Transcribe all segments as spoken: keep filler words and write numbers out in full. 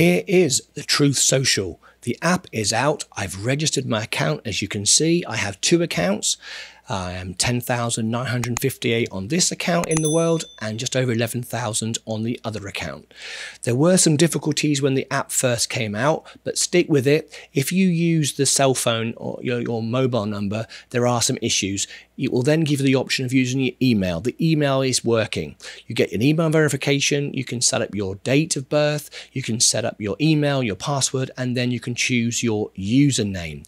Here is the Truth Social. The app is out. I've registered my account. As you can see, I have two accounts. I am ten thousand nine hundred fifty-eight on this account in the world and just over eleven thousand on the other account. There were some difficulties when the app first came out, but stick with it. If you use the cell phone or your, your mobile number, there are some issues. It will then give you the option of using your email. The email is working. You get an email verification. You can set up your date of birth. You can set up your email, your password, and then you can choose your username.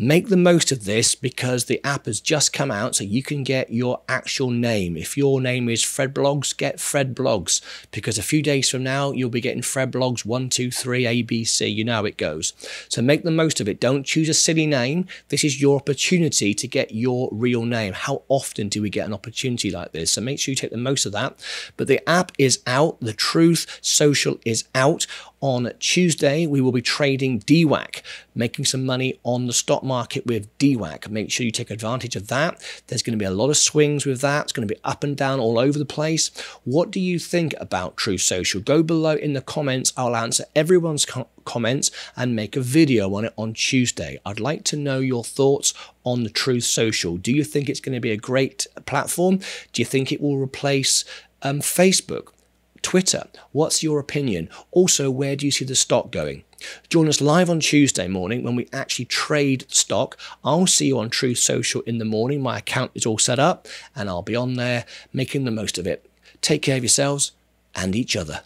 Make the most of this because the app has just come out, so you can get your actual name. If your name is Fred Bloggs, get Fred Bloggs, because a few days from now you'll be getting Fred Bloggs one two three A B C. You know how it goes. So make the most of it. Don't choose a silly name. This is your opportunity to get your real name. How often do we get an opportunity like this? So make sure you take the most of that. But the app is out. The Truth Social is out. On Tuesday, we will be trading D WAC, making some money on the stock market with D WAC. Make sure you take advantage of that. There's going to be a lot of swings with that. It's going to be up and down all over the place. What do you think about Truth Social? Go below in the comments. I'll answer everyone's co comments and make a video on it on Tuesday. I'd like to know your thoughts on the Truth Social. Do you think it's going to be a great platform? Do you think it will replace um, Facebook? Twitter, what's your opinion? Also, where do you see the stock going? Join us live on Tuesday morning when we actually trade stock. I'll see you on Truth Social in the morning. My account is all set up and I'll be on there making the most of it. Take care of yourselves and each other.